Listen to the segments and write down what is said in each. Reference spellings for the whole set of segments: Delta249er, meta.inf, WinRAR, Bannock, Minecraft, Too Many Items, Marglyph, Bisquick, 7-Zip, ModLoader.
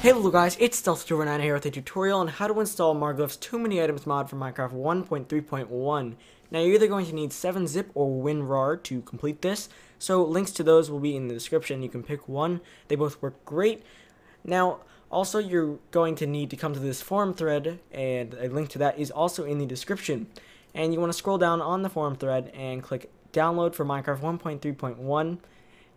Hey little guys, it's Delta249er here with a tutorial on how to install Marglyph's Too Many Items mod for Minecraft 1.3.1. Now you're either going to need 7-Zip or WinRAR to complete this, so links to those will be in the description. You can pick one, they both work great. Now also you're going to need to come to this forum thread, and a link to that is also in the description. And you want to scroll down on the forum thread and click download for Minecraft 1.3.1.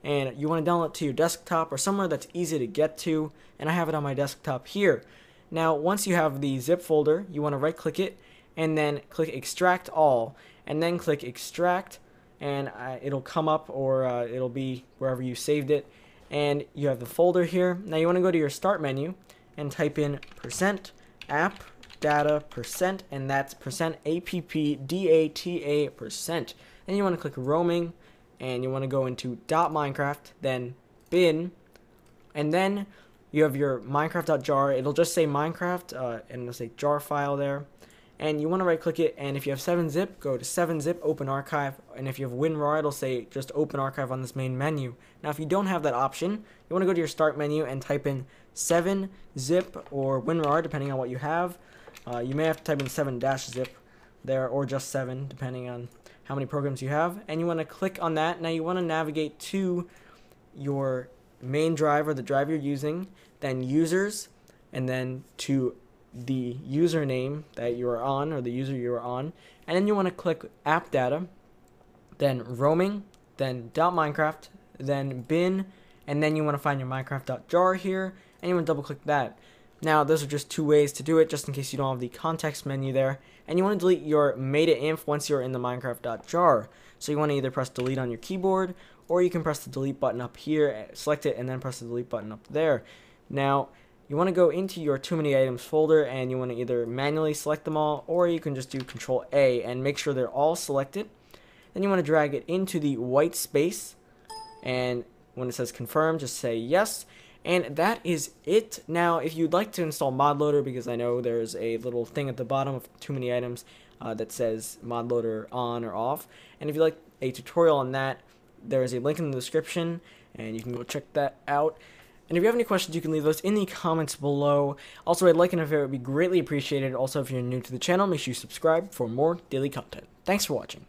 And you want to download it to your desktop or somewhere that's easy to get to, and I have it on my desktop here. Now once you have the zip folder, you want to right click it and then click extract all, and then click extract, and it'll come up, or it'll be wherever you saved it, and you have the folder here. Now you want to go to your start menu and type in %appdata%, and that's %appdata%. Then you want to click roaming, and you want to go into .minecraft, then bin, and then you have your minecraft.jar. it'll just say Minecraft, and it'll say jar file there, and you want to right click it, and if you have 7-Zip, go to 7-Zip, open archive, and if you have WinRAR, it'll say just open archive on this main menu. Now if you don't have that option, you want to go to your start menu and type in 7-Zip or WinRAR, depending on what you have. You may have to type in 7-Zip there, or just 7, depending on how many programs you have, and you want to click on that. Now you want to navigate to your main drive, or the drive you're using, then users, and then to the username that you are on, or the user you are on, and then you want to click app data, then roaming, then .minecraft, then bin, and then you want to find your minecraft.jar here, and you want to double click that. Now those are just two ways to do it, just in case you don't have the context menu there. And you want to delete your meta.inf once you're in the minecraft.jar. So you want to either press delete on your keyboard, or you can press the delete button up here, select it, and then press the delete button up there. Now you want to go into your Too Many Items folder, and you want to either manually select them all, or you can just do Control A and make sure they're all selected. Then you want to drag it into the white space, and when it says confirm, just say yes. And that is it. Now if you'd like to install ModLoader, because I know there's a little thing at the bottom of Too Many Items that says ModLoader on or off, and if you'd like a tutorial on that, there is a link in the description and you can go check that out. And if you have any questions, you can leave those in the comments below. Also, a like and a favorite would be greatly appreciated. Also, if you're new to the channel, make sure you subscribe for more daily content. Thanks for watching.